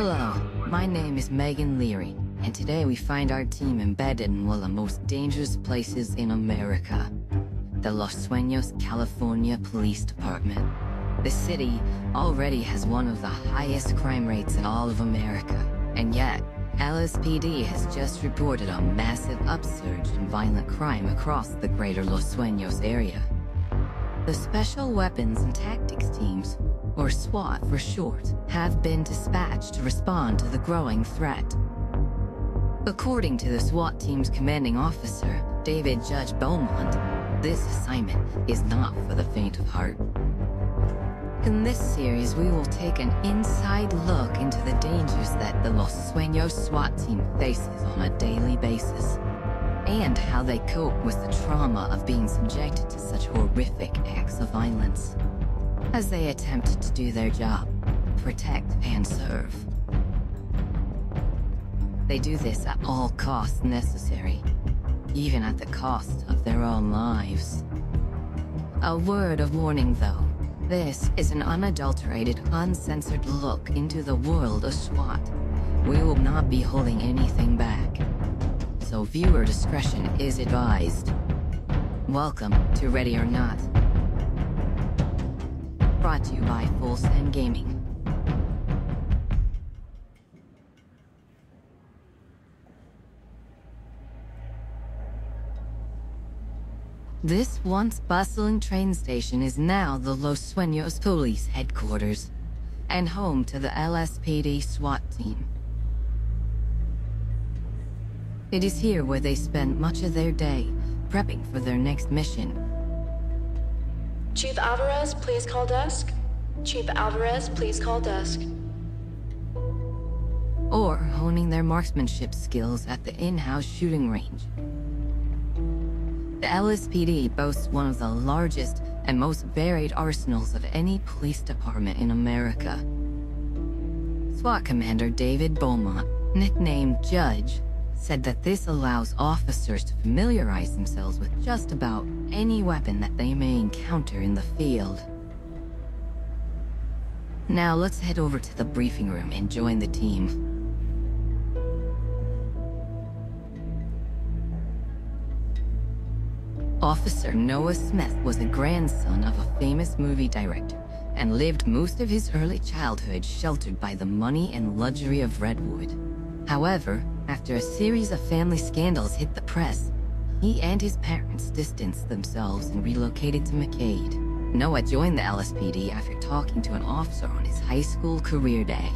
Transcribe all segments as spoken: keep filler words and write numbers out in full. Hello, my name is Megan Leary, and today we find our team embedded in one of the most dangerous places in America, the Los Sueños, California Police Department. The city already has one of the highest crime rates in all of America, and yet, L S P D has just reported a massive upsurge in violent crime across the greater Los Sueños area. The Special Weapons and Tactics Teams, or SWAT for short, have been dispatched to respond to the growing threat. According to the SWAT team's commanding officer, David Judge Beaumont, this assignment is not for the faint of heart. In this series, we will take an inside look into the dangers that the Los Sueños SWAT team faces on a daily basis, and how they cope with the trauma of being subjected to such horrific acts of violence, as they attempt to do their job, protect and serve. They do this at all costs necessary, even at the cost of their own lives. A word of warning though. This is an unadulterated, uncensored look into the world of SWAT. We will not be holding anything back, so viewer discretion is advised. Welcome to Ready or Not, brought to you by Full Send Gaming. This once bustling train station is now the Los Sueños Police Headquarters and home to the L S P D SWAT team. It is here where they spend much of their day prepping for their next mission. Chief Alvarez, please call desk. Chief Alvarez, please call desk. Or honing their marksmanship skills at the in-house shooting range. The L S P D boasts one of the largest and most varied arsenals of any police department in America. SWAT Commander David Beaumont, nicknamed Judge, said that this allows officers to familiarize themselves with just about any weapon that they may encounter in the field. Now let's head over to the briefing room and join the team. Officer Noah Smith was the grandson of a famous movie director and lived most of his early childhood sheltered by the money and luxury of Redwood. However, after a series of family scandals hit the press, he and his parents distanced themselves and relocated to McCade. Noah joined the L S P D after talking to an officer on his high school career day.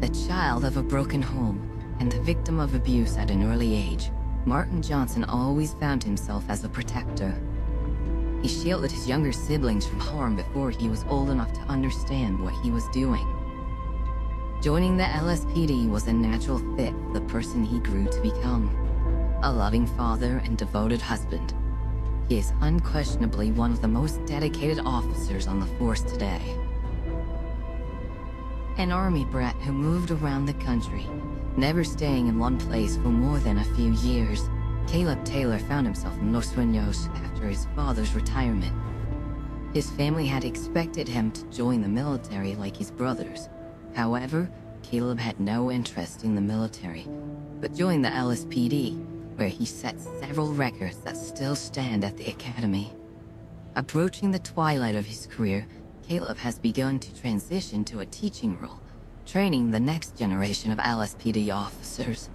The child of a broken home and the victim of abuse at an early age, Martin Johnson always found himself as a protector. He shielded his younger siblings from harm before he was old enough to understand what he was doing. Joining the L S P D was a natural fit for the person he grew to become. A loving father and devoted husband, he is unquestionably one of the most dedicated officers on the force today. An army brat who moved around the country, never staying in one place for more than a few years, Caleb Taylor found himself in Los Sueños after his father's retirement. His family had expected him to join the military like his brothers. However, Caleb had no interest in the military, but joined the L S P D, where he set several records that still stand at the academy. Approaching the twilight of his career, Caleb has begun to transition to a teaching role, training the next generation of L S P D officers.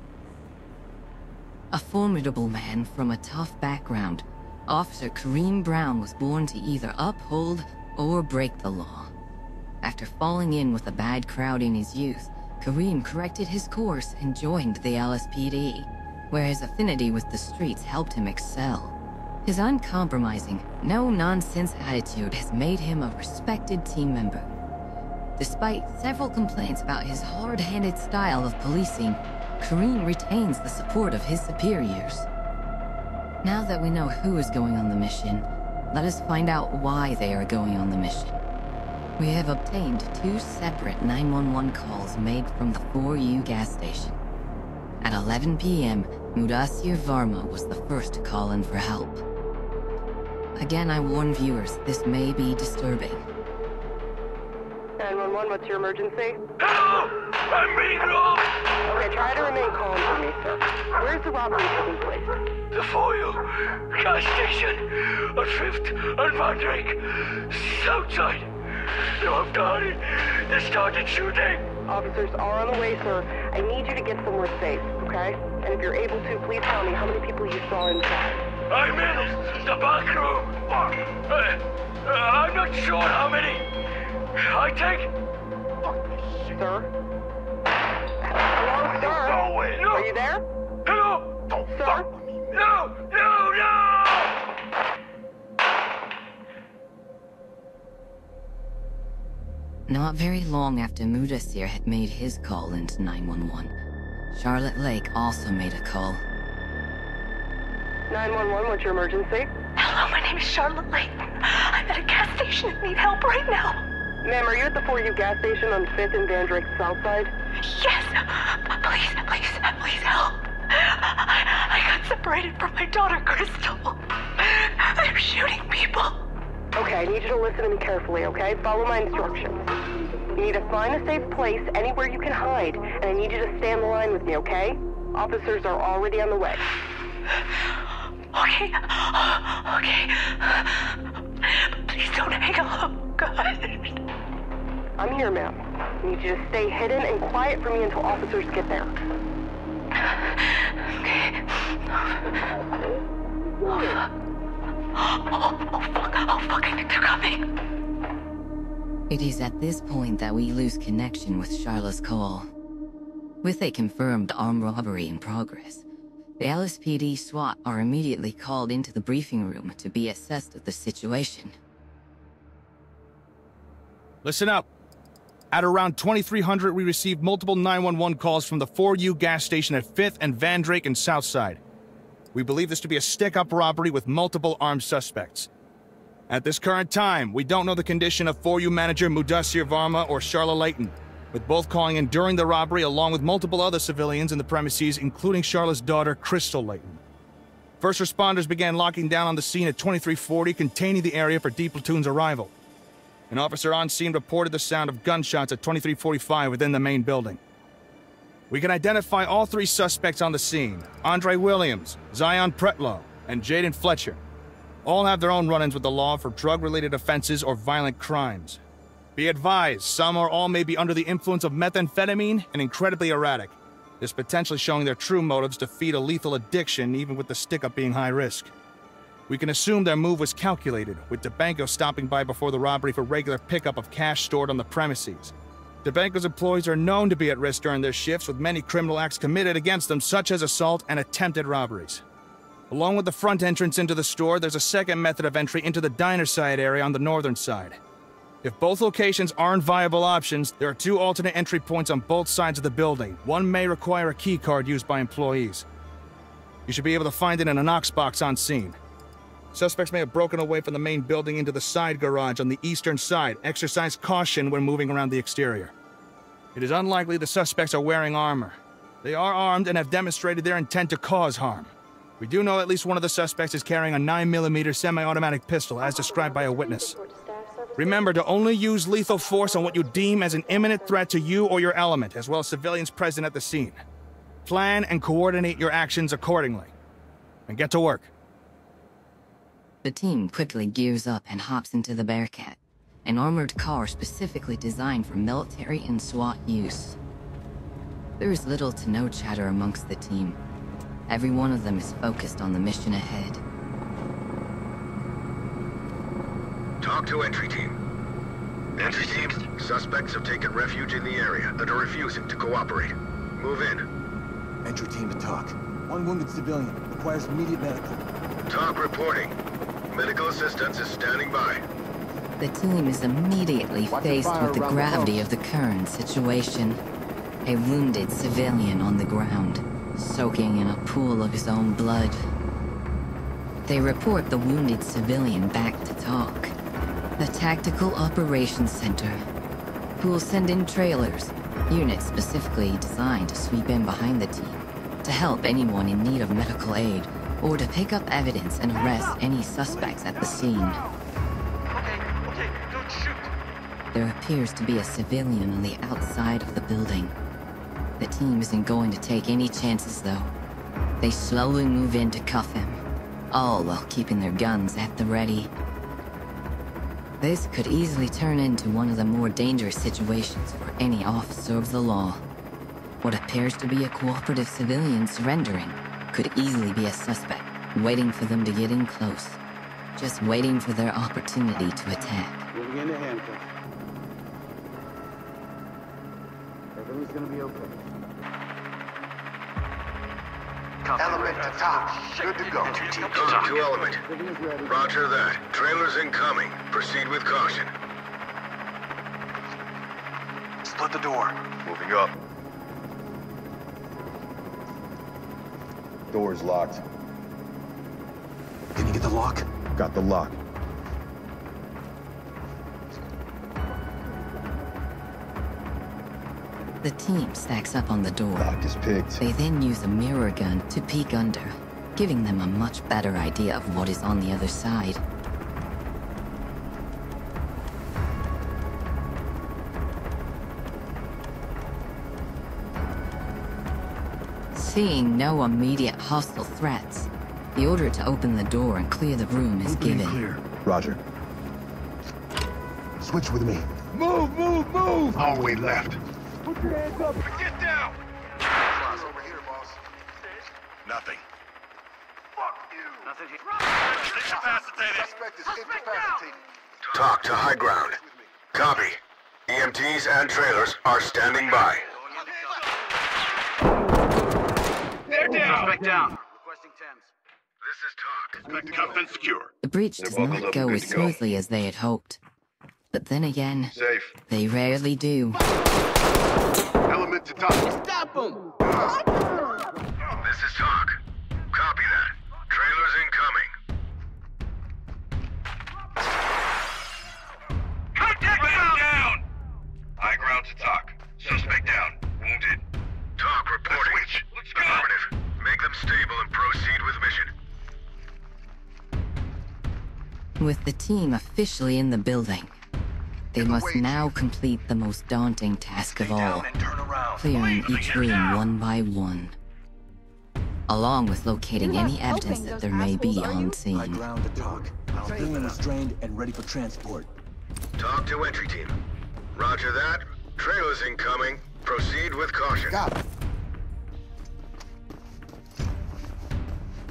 A formidable man from a tough background, Officer Kareem Brown was born to either uphold or break the law. After falling in with a bad crowd in his youth, Kareem corrected his course and joined the L S P D, where his affinity with the streets helped him excel. His uncompromising, no-nonsense attitude has made him a respected team member. Despite several complaints about his hard-handed style of policing, Kareem retains the support of his superiors. Now that we know who is going on the mission, let us find out why they are going on the mission. We have obtained two separate nine one one calls made from the four U gas station. At eleven P M, Mudassir Varma was the first to call in for help. Again, I warn viewers, this may be disturbing. nine one one, what's your emergency? Help! I'm being robbed! Okay, try to remain calm for me, sir. Where's the robbery taking place? The Foyle gas station on fifth and Mandrake, Southside. Now I've done it. They started shooting. Officers are on the way, sir. I need you to get somewhere safe, okay? And if you're able to, please tell me how many people you saw inside. I'm in the back room. Uh, uh, I'm not sure how many. I take. Fuck this shit. Sir? Hello, sir? Are you, no. Are you there? Hello? Don't sir? Fuck with me, man. No! No! No! Not very long after Mudassir had made his call into nine one one, Charlotte Lake also made a call. nine one one, what's your emergency? Hello, my name is Charlotte Layton. I'm at a gas station and need help right now. Ma'am, are you at the four U gas station on fifth and Van Dyke Southside? Yes! Please, please, please help. I, I got separated from my daughter, Crystal. They're shooting people. Okay, I need you to listen to me carefully, okay? Follow my instructions. You need to find a safe place anywhere you can hide, and I need you to stay on the line with me, okay? Officers are already on the way. Okay, okay. Please don't hang up, God. I'm here, ma'am. I need you to stay hidden and quiet for me until officers get there. Okay. Oh, fuck. Oh, oh, fuck. Oh, fuck. I think they're coming. It is at this point that we lose connection with Sharla's call. With a confirmed armed robbery in progress, the L S P D SWAT are immediately called into the briefing room to be assessed of the situation. Listen up. At around twenty-three hundred, we received multiple nine one one calls from the four U gas station at fifth and Van Dyke and Southside. We believe this to be a stick-up robbery with multiple armed suspects. At this current time, we don't know the condition of four U manager Mudassir Varma or Sharla Layton, with both calling in during the robbery along with multiple other civilians in the premises, including Charlotte's daughter, Crystal Leighton. First responders began locking down on the scene at twenty-three forty, containing the area for D Platoon's arrival. An officer on scene reported the sound of gunshots at twenty-three forty-five within the main building. We can identify all three suspects on the scene: Andre Williams, Zion Pretlow, and Jaden Fletcher. All have their own run-ins with the law for drug-related offenses or violent crimes. Be advised, some or all may be under the influence of methamphetamine and incredibly erratic. This potentially showing their true motives to feed a lethal addiction, even with the stick-up being high risk. We can assume their move was calculated, with DeBanco stopping by before the robbery for regular pickup of cash stored on the premises. DeBanco's employees are known to be at risk during their shifts, with many criminal acts committed against them, such as assault and attempted robberies. Along with the front entrance into the store, there's a second method of entry into the diner side area on the northern side. If both locations aren't viable options, there are two alternate entry points on both sides of the building. One may require a key card used by employees. You should be able to find it in a Knox box on scene. Suspects may have broken away from the main building into the side garage on the eastern side. Exercise caution when moving around the exterior. It is unlikely the suspects are wearing armor. They are armed and have demonstrated their intent to cause harm. We do know at least one of the suspects is carrying a nine millimeter semi-automatic pistol, as described by a witness. Remember to only use lethal force on what you deem as an imminent threat to you or your element, as well as civilians present at the scene. Plan and coordinate your actions accordingly. And get to work. The team quickly gears up and hops into the Bearcat, an armored car specifically designed for military and SWAT use. There is little to no chatter amongst the team. Every one of them is focused on the mission ahead. Talk to entry team. Entry team, suspects have taken refuge in the area and are refusing to cooperate. Move in. Entry team to talk. One wounded civilian requires immediate medical. Talk reporting. Medical assistance is standing by. The team is immediately faced with the gravity of the current situation. A wounded civilian on the ground, soaking in a pool of his own blood. They report the wounded civilian back to talk. The Tactical Operations Center, who will send in trailers, units specifically designed to sweep in behind the team, to help anyone in need of medical aid, or to pick up evidence and arrest any suspects at the scene. Okay, okay, don't shoot. There appears to be a civilian on the outside of the building. The team isn't going to take any chances, though. They slowly move in to cuff him, all while keeping their guns at the ready. This could easily turn into one of the more dangerous situations for any officer of the law. What appears to be a cooperative civilian surrendering could easily be a suspect, waiting for them to get in close. Just waiting for their opportunity to attack. Moving into handcuffs. Everything's gonna be okay. Element to top. Good to go. Those two element. Roger that. Trailers incoming. Proceed with caution. Split the door. Moving up. Door's locked. Can you get the lock? Got the lock. The team stacks up on the door. Lock is picked. They then use a mirror gun to peek under, giving them a much better idea of what is on the other side. Seeing no immediate hostile threats, the order to open the door and clear the room is open given. Clear. Roger. Switch with me. Move, move, move! Hallway left. Put your hands up. Get down! What's over here, boss? Nothing. Fuck you! Nothing here. Incapacitated. Suspect is incapacitated. Talk to high ground. Copy. E M Ts and trailers are standing by. They're down. Suspect down. Requesting Thames. This is talk. Cuffed and secure. The breach does not go as smoothly as they had hoped. But then again, safe. They rarely do. Element to talk. Stop them! This is talk. Copy that. Trailers incoming. Contact down. down! High ground to talk. Suspect down. Wounded. Talk reporting. Switch. Let's go. Affirmative. Make them stable and proceed with mission. With the team officially in the building, they must now complete the most daunting task of all, clearing each room one by one, along with locating any evidence that there may be on scene. My ground to talk. Our building is drained and ready for transport. Talk to entry team. Roger that. Trailers incoming. Proceed with caution. Stop.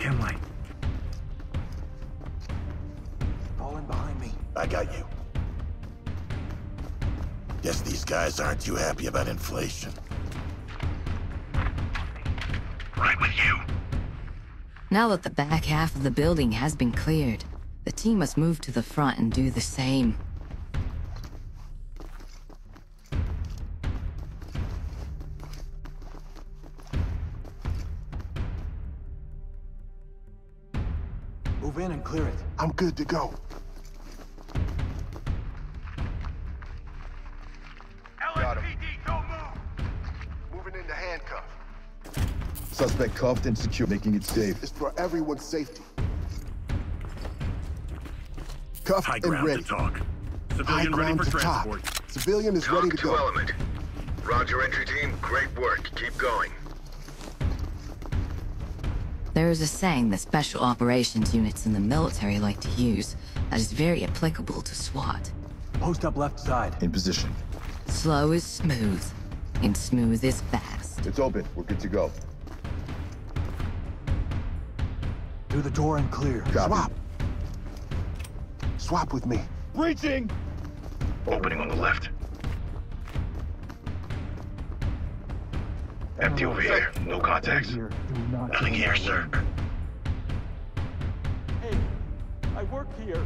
Dim light. Fall in behind me. I got you. Guess these guys aren't too happy about inflation. Right with you. Now that the back half of the building has been cleared, the team must move to the front and do the same. Move in and clear it. I'm good to go. Suspect cuffed and secure, making it safe. It's for everyone's safety. Cuffed High ground and ready. To talk. Civilian High ground ready for to talk. Civilian is talk ready to, to go. Element. Roger, entry team. Great work. Keep going. There is a saying that special operations units in the military like to use that is very applicable to SWAT. Post up left side. In position. Slow is smooth, and smooth is fast. It's open. We're good to go. Through the door and clear. Copy. Swap. Swap with me. Breaching! Opening on the left. Empty over here. No contacts. Here. Nothing here, sir. Hey, I work here.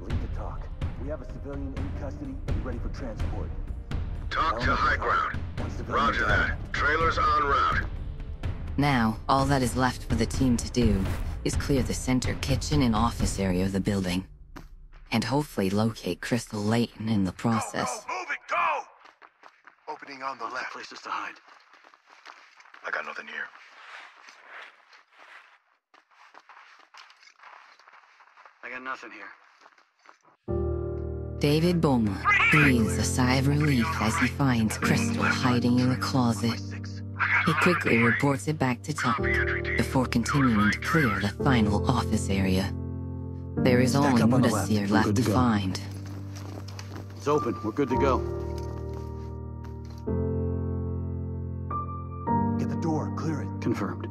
Leave the talk. We have a civilian in custody and ready for transport. Talk to high ground. Roger that. Trailers en route. Now, all that is left for the team to do is clear the center kitchen and office area of the building, and hopefully locate Crystal Leighton in the process. Go, go, move it, go! Opening on the left. Places to hide. I got nothing here. I got nothing here. David Beaumont breathes a sigh of relief as he finds Crystal hiding in the closet. He quickly reports it back to Tuck before continuing to clear the final office area. There is only Mudassir left to find. It's open. We're good to go. Get the door. Clear it. Confirmed.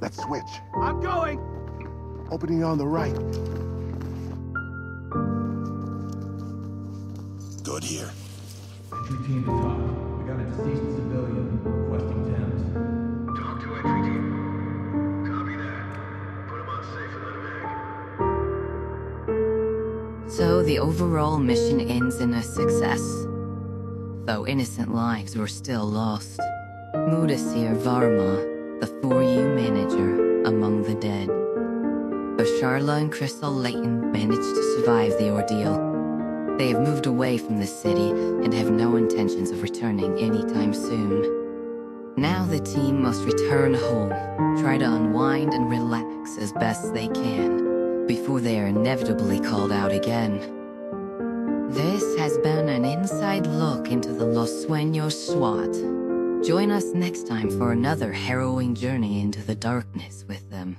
That switch. I'm going! Opening on the right. Good here. Entry team to Tuck. We got a deceased civilian requesting Thames. Talk to entry team. Copy that. Put him on safe and let him hang. So the overall mission ends in a success, though innocent lives were still lost. Mudassir Varma, the four U manager, among the dead. But Sharla and Crystal Leighton managed to survive the ordeal. They have moved away from the city and have no intentions of returning anytime soon. Now the team must return home, try to unwind and relax as best they can, before they are inevitably called out again. This has been an inside look into the Los Sueños SWAT. Join us next time for another harrowing journey into the darkness with them.